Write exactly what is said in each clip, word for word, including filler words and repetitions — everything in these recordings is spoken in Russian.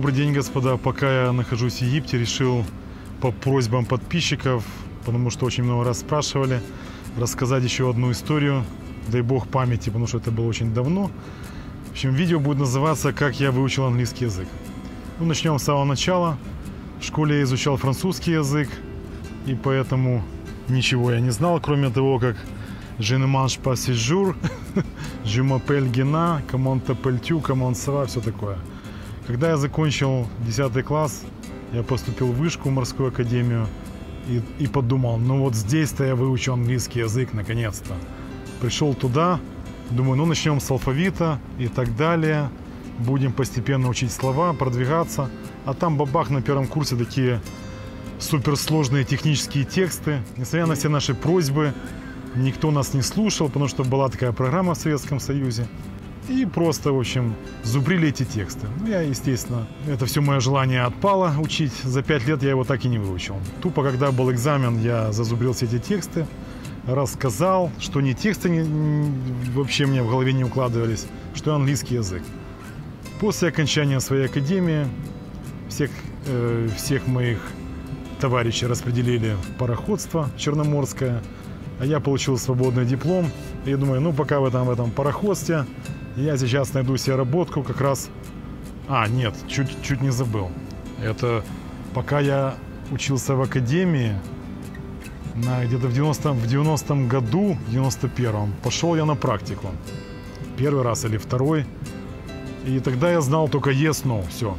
Добрый день, господа. Пока я нахожусь в Египте, решил по просьбам подписчиков, потому что очень много раз спрашивали, рассказать еще одну историю, дай бог памяти, потому что это было очень давно. В общем, видео будет называться «Как я выучил английский язык». Ну, начнем с самого начала. В школе я изучал французский язык, и поэтому ничего я не знал, кроме того, как «Je ne mange pas ce jour», «Je m'appelle Gena», «Comment t'appelles-tu», «Comment ça va», все такое. Когда я закончил десятый класс, я поступил в вышку, в морскую академию, и, и подумал, ну вот здесь-то я выучу английский язык наконец-то. Пришел туда, думаю, ну начнем с алфавита и так далее, будем постепенно учить слова, продвигаться, а там бабах на первом курсе такие суперсложные технические тексты. Несмотря на все наши просьбы, никто нас не слушал, потому что была такая программа в Советском Союзе. И просто, в общем, зубрили эти тексты. Ну, я, естественно, это все мое желание отпало учить. За пять лет я его так и не выучил. Тупо, когда был экзамен, я зазубрил все эти тексты, рассказал, что ни тексты не, вообще мне в голове не укладывались, что английский язык. После окончания своей академии всех, э, всех моих товарищей распределили в пароходство черноморское, а я получил свободный диплом. И думаю, ну, пока в этом, в этом пароходстве... Я сейчас найду себе работку как раз... А, нет, чуть, чуть не забыл. Это пока я учился в академии, где-то в девяностом, в девяностом году, в девяносто первом, пошел я на практику. Первый раз или второй. И тогда я знал только yes, no, все.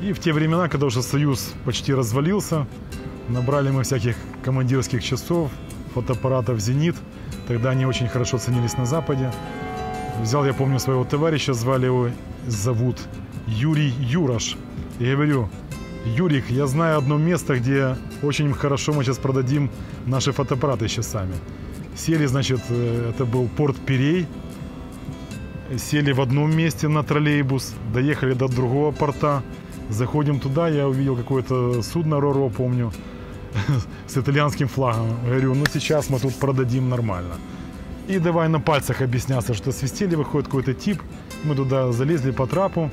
И в те времена, когда уже Союз почти развалился, набрали мы всяких командирских часов, фотоаппаратов «Зенит». Тогда они очень хорошо ценились на Западе. Взял, я помню, своего товарища, звали его, зовут Юрий Юраш. И я говорю, Юрик, я знаю одно место, где очень хорошо мы сейчас продадим наши фотоаппараты с часами. Сели, значит, это был порт Пирей. Сели в одном месте на троллейбус, доехали до другого порта. Заходим туда, я увидел какое-то судно Роро, помню, с итальянским флагом. Говорю, ну сейчас мы тут продадим нормально. И давай на пальцах объясняться, что свистели, выходит какой-то тип. Мы туда залезли по трапу,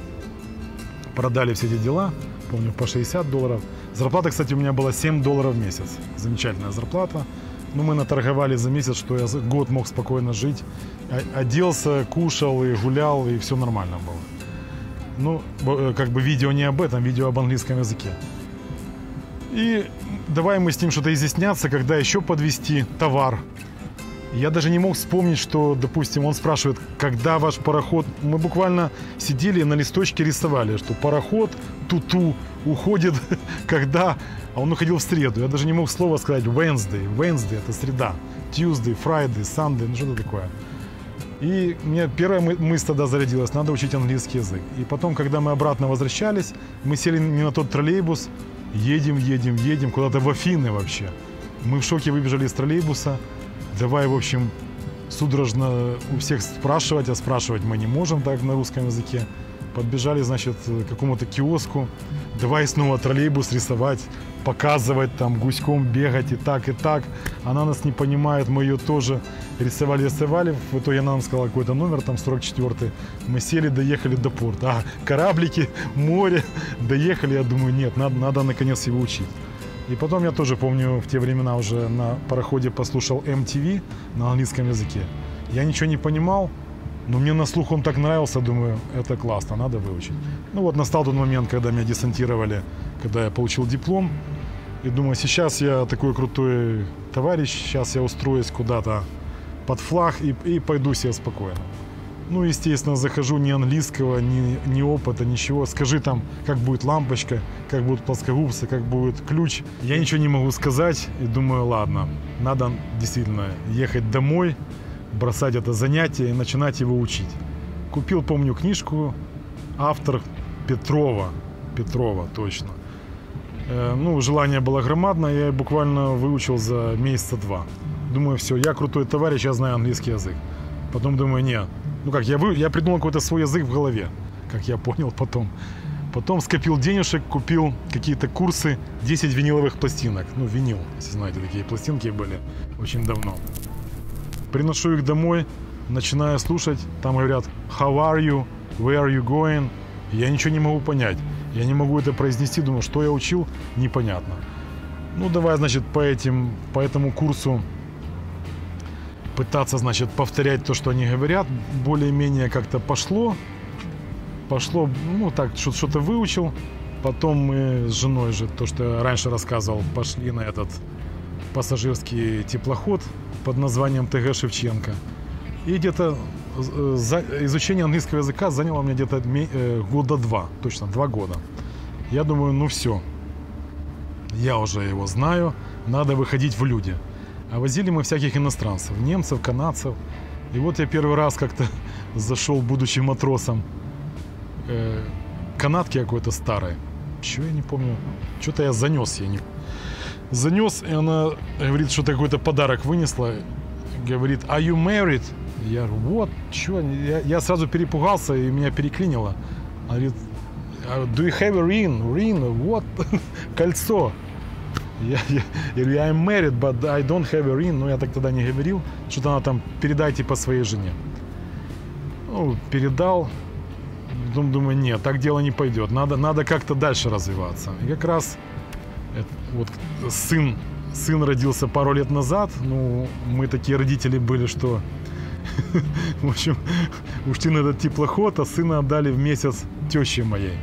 продали все эти дела, помню, по шестьдесят долларов. Зарплата, кстати, у меня была семь долларов в месяц. Замечательная зарплата. Но мы наторговали за месяц, что я год мог спокойно жить. Оделся, кушал и гулял, и все нормально было. Ну, как бы видео не об этом, видео об английском языке. И давай мы с ним что-то изъясняться, когда еще подвести товар. Я даже не мог вспомнить, что, допустим, он спрашивает, когда ваш пароход... Мы буквально сидели на листочке рисовали, что пароход ту-ту уходит, когда... А он уходил в среду. Я даже не мог слова сказать Wednesday. Wednesday – это среда. Tuesday, Friday, Sunday. Ну, что-то такое. И у меня первая мысль тогда зарядилась – надо учить английский язык. И потом, когда мы обратно возвращались, мы сели не на тот троллейбус. Едем, едем, едем. Куда-то в Афины вообще. Мы в шоке выбежали из троллейбуса. Давай, в общем, судорожно у всех спрашивать, а спрашивать мы не можем так на русском языке. Подбежали, значит, к какому-то киоску. Давай снова троллейбус рисовать, показывать, там, гуськом бегать и так, и так. Она нас не понимает, мы ее тоже рисовали, рисовали. В итоге она нам сказала какой-то номер, там, сорок четвёртый. Мы сели, доехали до порта. А, кораблики, море, доехали. Я думаю, нет, надо, надо наконец его учить. И потом я тоже помню, в те времена уже на пароходе послушал эм ти ви на английском языке. Я ничего не понимал, но мне на слух он так нравился, думаю, это классно, надо выучить. Ну вот настал тот момент, когда меня десантировали, когда я получил диплом. И думаю, сейчас я такой крутой товарищ, сейчас я устроюсь куда-то под флаг и, и пойду себе спокойно. Ну, естественно, захожу, ни английского, ни, ни опыта, ничего. Скажи там, как будет лампочка, как будут плоскогубцы, как будет ключ. Я ничего не могу сказать и думаю, ладно, надо действительно ехать домой, бросать это занятие и начинать его учить. Купил, помню, книжку, автор Петрова, Петрова, точно. Э, ну, желание было громадное, я буквально выучил за месяца два. Думаю, все, я крутой товарищ, я знаю английский язык. Потом думаю, нет. Ну как, я, вы, я придумал какой-то свой язык в голове, как я понял потом. Потом скопил денежек, купил какие-то курсы, десять виниловых пластинок. Ну, винил, если знаете, такие пластинки были очень давно. Приношу их домой, начинаю слушать, там говорят «How are you?», «Where are you going?». Я ничего не могу понять. Я не могу это произнести, думаю, что я учил, непонятно. Ну, давай, значит, по, этим, по этому курсу пытаться, значит, повторять то, что они говорят. Более-менее как-то пошло. Пошло, ну, так, что-то выучил. Потом мы с женой же, то, что я раньше рассказывал, пошли на этот пассажирский теплоход под названием ТГ Шевченко. И где-то изучение английского языка заняло мне где-то года два, точно два года. Я думаю, ну все, я уже его знаю, надо выходить в люди. А возили мы всяких иностранцев, немцев, канадцев. И вот я первый раз как-то зашел, будучи матросом, канатки какой-то старой. Чего я не помню, что-то я занес ей. Не... Занес, и она говорит, что-то какой-то подарок вынесла. Говорит, are you married? Я говорю, вот, чего? Я, я сразу перепугался, и меня переклинило. Она говорит, do you have a ring? Ring, вот, кольцо. Я, я, я говорю, I'm married, but I don't have a ring. Но я так тогда не говорил. Что-то она там, передайте по своей жене. Ну, передал. Потом думаю, нет, так дело не пойдет. Надо, надо как-то дальше развиваться. И как раз это, вот, сын, сын родился пару лет назад. Ну, мы такие родители были, что... В общем, ушли на этот теплоход, а сына отдали в месяц теще моей.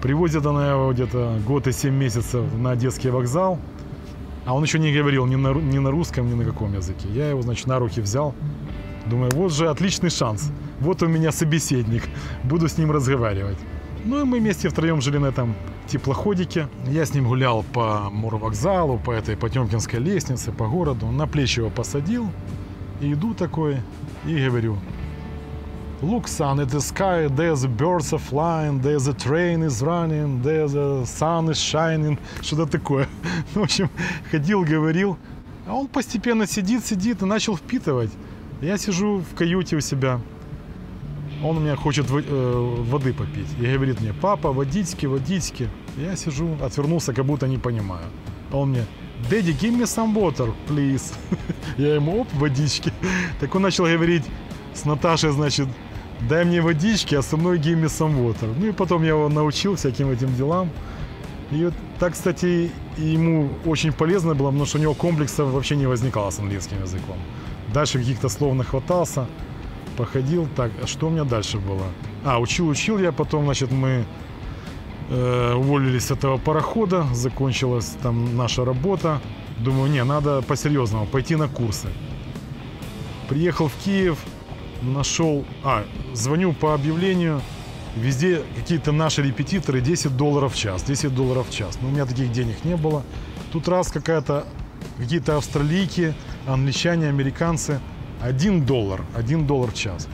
Привозит она его где-то год и семь месяцев на детский вокзал. А он еще не говорил ни на, ни на русском, ни на каком языке. Я его, значит, на руки взял. Думаю, вот же отличный шанс. Вот у меня собеседник. Буду с ним разговаривать. Ну и мы вместе втроем жили на этом теплоходике. Я с ним гулял по морвокзалу, по этой Потемкинской лестнице, по городу. На плечи его посадил. И иду такой и говорю, look son, in the sky there's birds are flying, there's a train is running, there's a sun is shining, что-то такое. В общем, ходил, говорил, а он постепенно сидит, сидит и начал впитывать. Я сижу в каюте у себя, он у меня хочет воды попить. И говорит мне, папа, водички, водички. Я сижу, отвернулся, как будто не понимаю. А он мне... Daddy, give me some water, please. Я ему, оп, водички. Так он начал говорить с Наташей, значит, дай мне водички, а со мной give me some water. Ну и потом я его научил всяким этим делам. И вот так, кстати, ему очень полезно было, потому что у него комплексов вообще не возникало с английским языком. Дальше каких-то слов нахватался, походил. Так, а что у меня дальше было? А, учил-учил я, потом, значит, мы... уволились с этого парохода, закончилась там наша работа. Думаю, не, надо по-серьезному пойти на курсы. Приехал в Киев, нашел... А, звоню по объявлению, везде какие-то наши репетиторы, десять долларов в час, десять долларов в час. Но у меня таких денег не было. Тут раз какая-то, какие-то австралийки, англичане, американцы, один доллар, один доллар в час.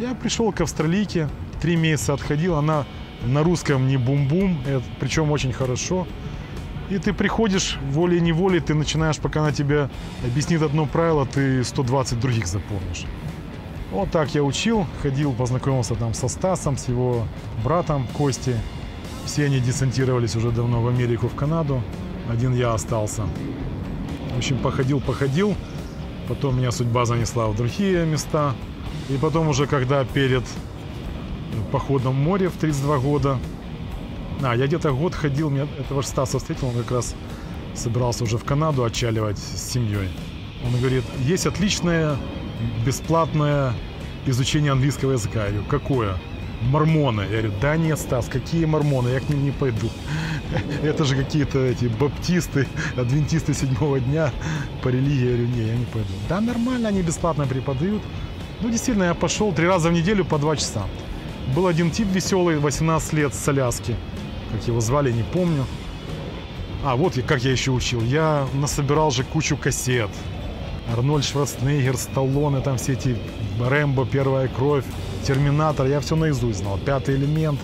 Я пришел к австралийке, три месяца отходил, она... На русском не бум-бум, причем очень хорошо. И ты приходишь волей-неволей, ты начинаешь, пока она тебе объяснит одно правило, ты сто двадцать других запомнишь. Вот так я учил, ходил, познакомился там со Стасом, с его братом Костей. Все они десантировались уже давно в Америку, в Канаду. Один я остался. В общем, походил-походил. Потом меня судьба занесла в другие места. И потом уже, когда перед... походом в море в тридцать два года. А, я где-то год ходил, меня этого же Стаса встретил, он как раз собирался уже в Канаду отчаливать с семьей. Он говорит, есть отличное бесплатное изучение английского языка. Я говорю, какое? Мормоны. Я говорю, да нет, Стас, какие мормоны, я к ним не пойду. Это же какие-то эти баптисты, адвентисты седьмого дня по религии. Я говорю, не, я не пойду. Да нормально, они бесплатно преподают. Ну, действительно, я пошел три раза в неделю по два часа. Был один тип веселый, восемнадцать лет, с Аляски. Как его звали, не помню. А, вот как я еще учил. Я насобирал же кучу кассет. Арнольд Шварценеггер, Сталлоне, там все эти Рэмбо, Первая Кровь, Терминатор. Я все наизусть знал. Пятый элемент.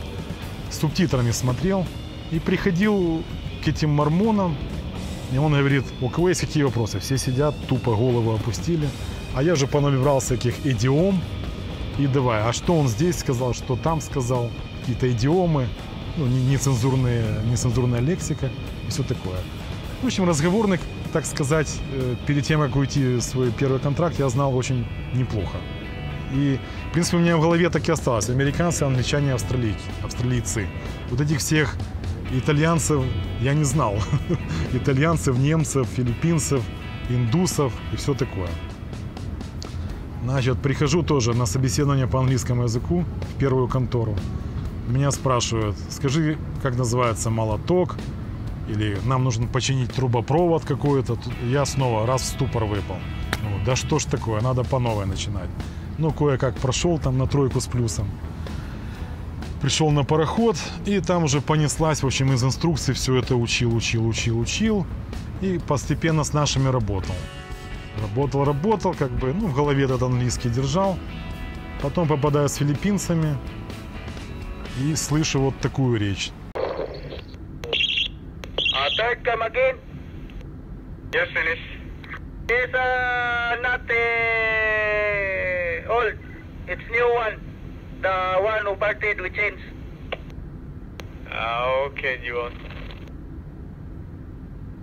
С субтитрами смотрел. И приходил к этим мормонам. И он говорит, у кого есть какие вопросы? Все сидят, тупо голову опустили. А я же понабирал всяких идиом. И давай, а что он здесь сказал, что там сказал, какие-то идиомы, ну, нецензурные, нецензурная лексика и все такое. В общем, разговорный, так сказать, перед тем, как уйти в свой первый контракт, я знал очень неплохо. И, в принципе, у меня в голове так и осталось. Американцы, англичане, австралийцы. австралийцы. Вот этих всех итальянцев я не знал. Итальянцев, немцев, филиппинцев, индусов и все такое. Значит, прихожу тоже на собеседование по английскому языку в первую контору. Меня спрашивают, скажи, как называется молоток, или нам нужно починить трубопровод какой-то. Я снова раз в ступор выпал. Ну, да что ж такое, надо по новой начинать. Ну, кое-как прошел там на тройку с плюсом. Пришел на пароход, и там уже понеслась, в общем, из инструкций все это учил, учил, учил, учил. И постепенно с нашими работал. Работал, работал, как бы, ну, в голове этот английский держал. Потом попадаю с филиппинцами и слышу вот такую речь. It's new one. The one who birthed we change. Ah, okay, you want.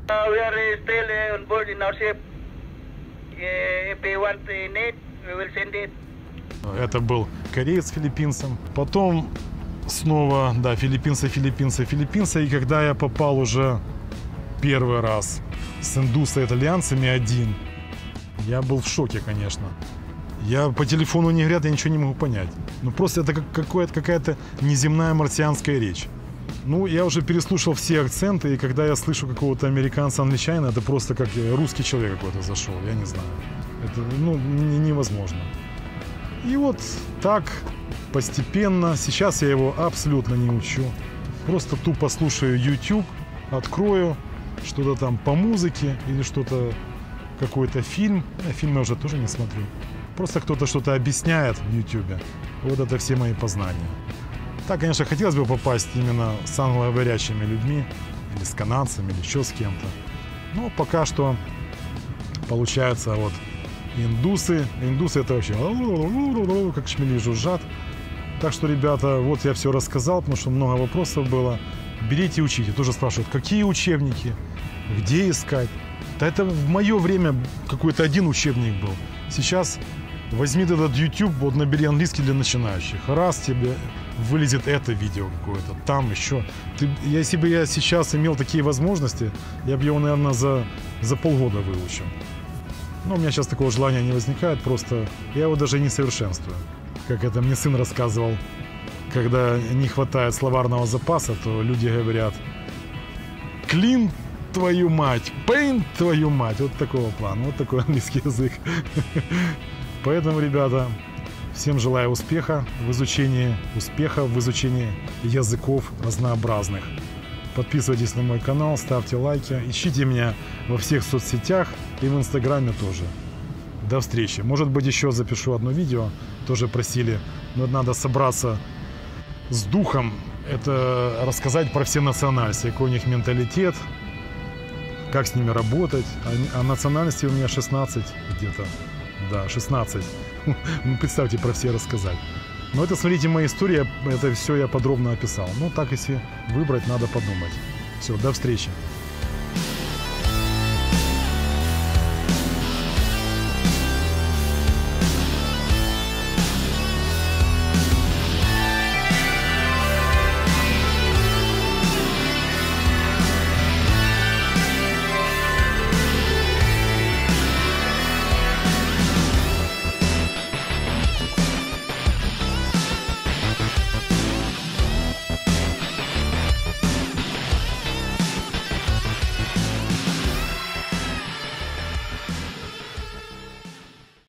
Uh, we are still uh, on board in our ship. Uh, if they want in it, we will send it. Это был кореец с филиппинцем. Потом снова, да, филиппинцы, филиппинцы, филиппинцы. И когда я попал уже первый раз с индусо-итальянцами один, я был в шоке, конечно. Я по телефону не говорят, я ничего не могу понять. Ну просто это как какая-то неземная марсианская речь. Ну, я уже переслушал все акценты, и когда я слышу какого-то американца, англичанина, это просто как русский человек какой-то зашел, я не знаю. Это, ну, невозможно. И вот так, постепенно. Сейчас я его абсолютно не учу. Просто тупо слушаю YouTube, открою что-то там по музыке или что-то, какой-то фильм. Фильм я уже тоже не смотрю. Просто кто-то что-то объясняет в YouTube. Вот это все мои познания. Так, конечно, хотелось бы попасть именно с англоговорящими людьми, или с канадцами, или еще с кем-то. Но пока что получается вот индусы. Индусы это вообще как шмели жужжат. Так что, ребята, вот я все рассказал, потому что много вопросов было. Берите и учите. Тоже спрашивают, какие учебники, где искать. Да это в мое время какой-то один учебник был. Сейчас возьми этот YouTube, вот набери английский для начинающих. Раз тебе вылезет это видео какое-то, там еще. Ты, если бы я сейчас имел такие возможности, я бы его, наверное, за, за полгода выучил. Но у меня сейчас такого желания не возникает, просто я его даже не совершенствую. Как это мне сын рассказывал, когда не хватает словарного запаса, то люди говорят «клин». Твою мать, пейн, твою мать, вот такого плана, вот такой английский язык. Поэтому, ребята, всем желаю успеха в изучении, успеха в изучении языков разнообразных. Подписывайтесь на мой канал, ставьте лайки, ищите меня во всех соцсетях и в Инстаграме тоже. До встречи. Может быть, еще запишу одно видео, тоже просили, но надо собраться с духом, это рассказать про все национальности, какой у них менталитет, как с ними работать. А, а национальности у меня шестнадцать где-то. Да, шестнадцать. Ну, представьте, про все рассказать. Но это, смотрите, моя история. Это все я подробно описал. Ну, так, если выбрать, надо подумать. Все, до встречи.